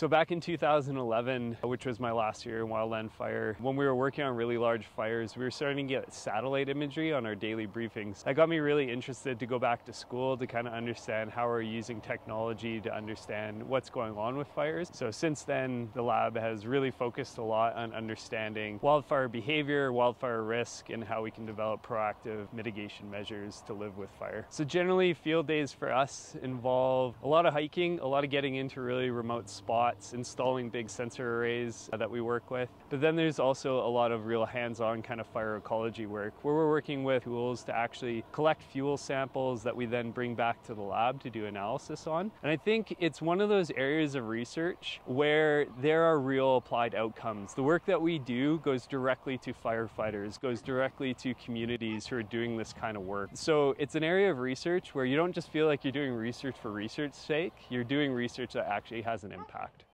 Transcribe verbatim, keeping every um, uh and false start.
So back in two thousand eleven, which was my last year in wildland fire, when we were working on really large fires, we were starting to get satellite imagery on our daily briefings. That got me really interested to go back to school to kind of understand how we're using technology to understand what's going on with fires. So since then, the lab has really focused a lot on understanding wildfire behavior, wildfire risk, and how we can develop proactive mitigation measures to live with fire. So generally, field days for us involve a lot of hiking, a lot of getting into really remote spots, installing big sensor arrays that we work with. But then there's also a lot of real hands-on kind of fire ecology work, where we're working with tools to actually collect fuel samples that we then bring back to the lab to do analysis on. And I think it's one of those areas of research where there are real applied outcomes. The work that we do goes directly to firefighters, goes directly to communities who are doing this kind of work. So it's an area of research where you don't just feel like you're doing research for research's sake, you're doing research that actually has an impact.